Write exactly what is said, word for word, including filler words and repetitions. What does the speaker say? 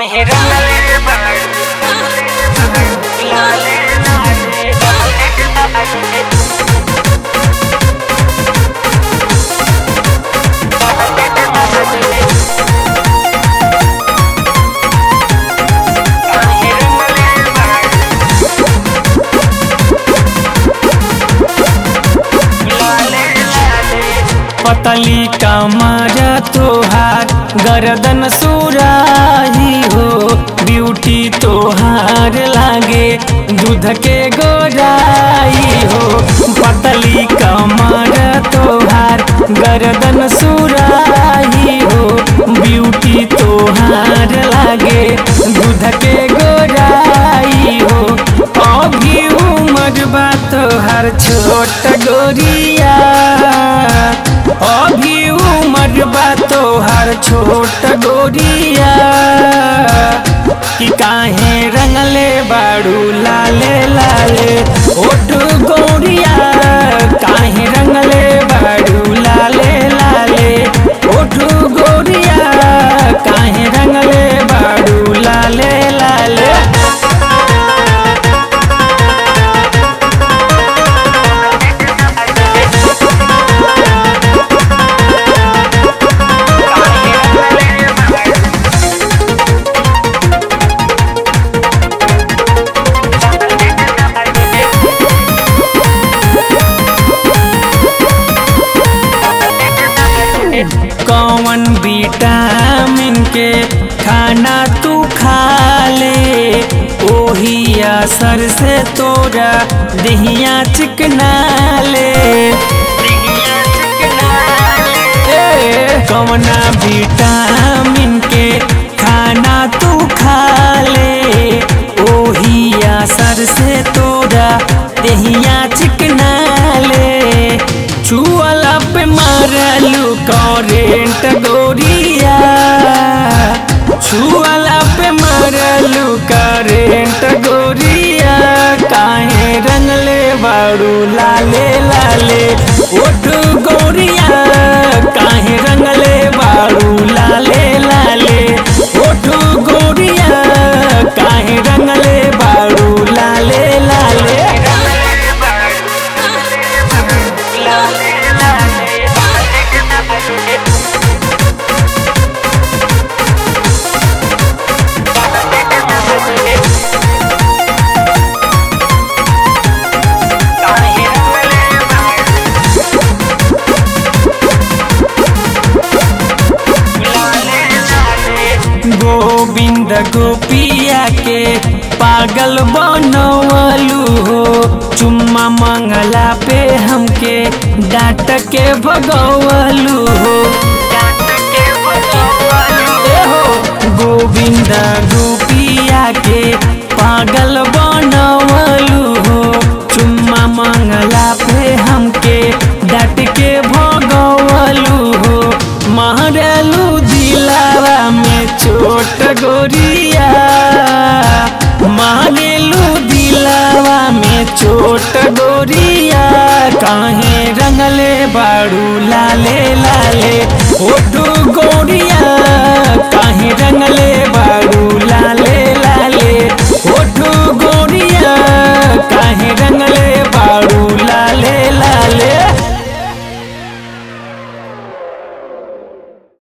काहे रंगले बदू लाले लाल होत गोरिया। पतली कमरा तोहार गर्दन सुराही हो, ब्यूटी तोहार लागे दूध के गोराई हो। पतली कमरा तोहार गर्दन सुराही हो, ब्यूटी तोहार लागे दूध के गोराई हो। अभी उम्र बा तोहार छोट गोरिया, अभी उम्र बा तोहार छोट गोरिया। कि काहे रंगले बाड़ू लाले लाले होठ गोरिया, काहे रंगले बाड़ू लाले लाले होठ गोरिया, काहे रंगले बाड़ू लाले लाले। कौन विटामिन के खाना तू खा ले, ओही असर से तोरा देहिया चिकना ले। कौना विटामिन के खाना तू खा ले, ओही असर से तोरा देहिया चिकना ले। चुअला पे मारलू करेंट गोरिया, चुअला पे मारलू करेंट गोरिया। काहे रंगले बाड़ू लाले लाले होठ गोरिया, काहे रंगले बाड़ू लाले लाले होठ गोरिया, काहे रंगले बाड़ू लाले लाले। गोविंद गोपिया के पागल बनवलू हो, चुम्मा मंगला पे हमके डांट के भगवलू हो। गोविंद गोपिया के पागल बनवलू हो, चुम्मा मंगला पे हमके डांट के भगवलू हो। मारलू दिलावा में छोट गोरिया, मारेलू दिलावा में छोट गोरिया। काहे रंगले बाड़ू लाले लाले होठ गोरिया।